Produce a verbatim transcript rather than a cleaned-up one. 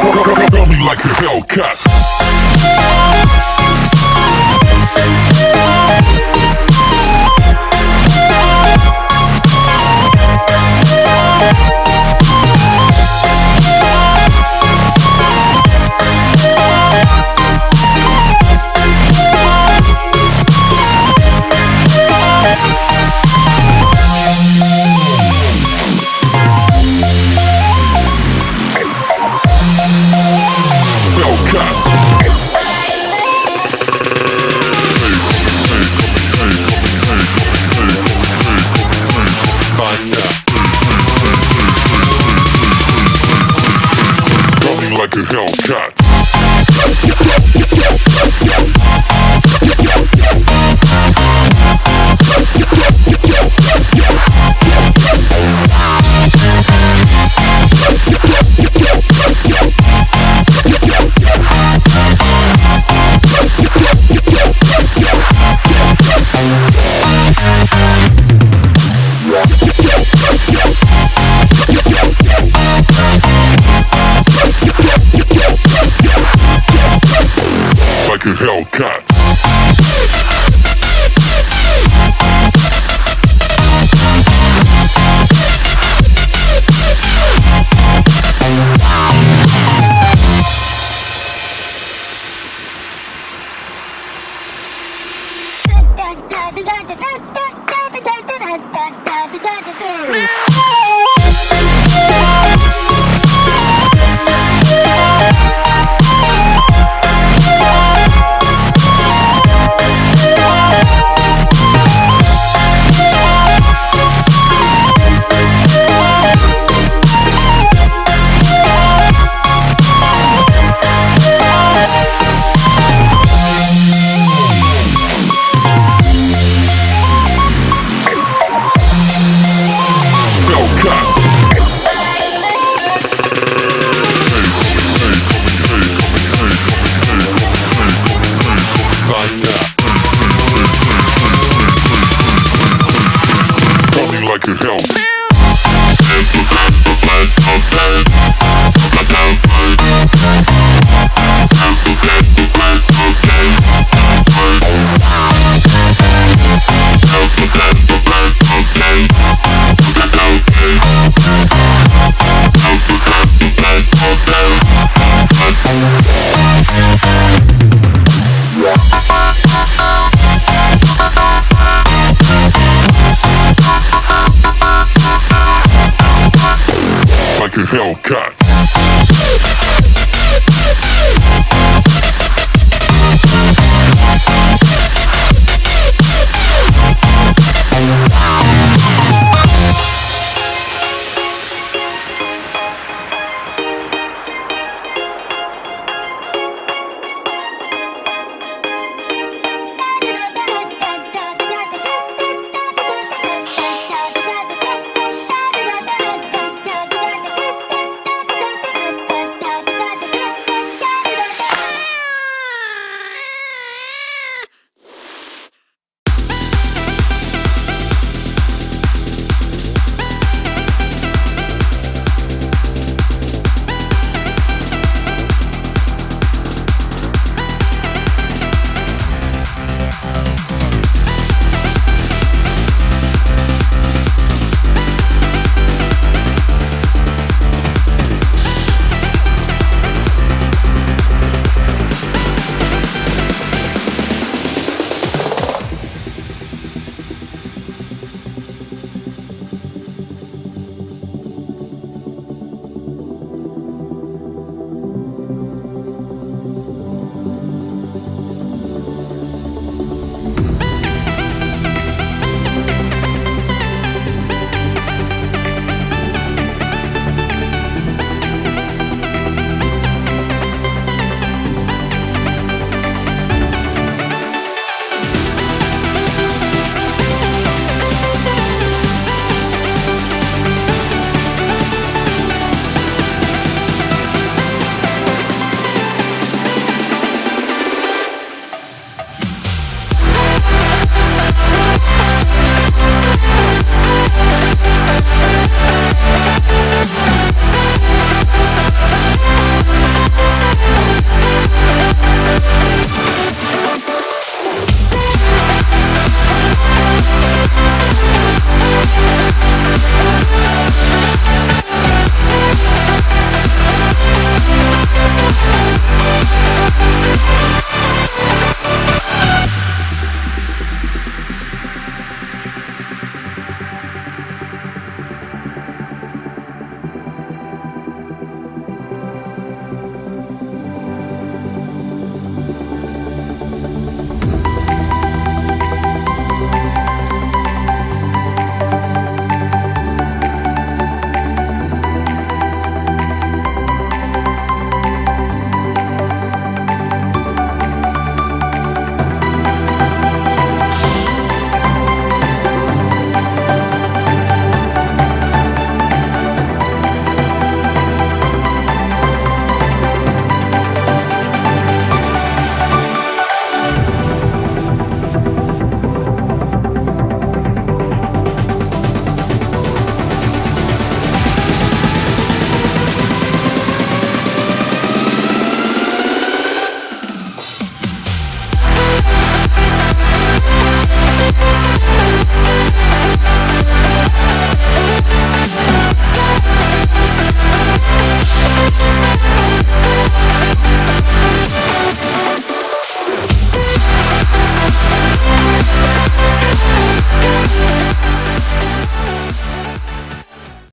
Tell me like a Hellcat. Coming like a Hellcat.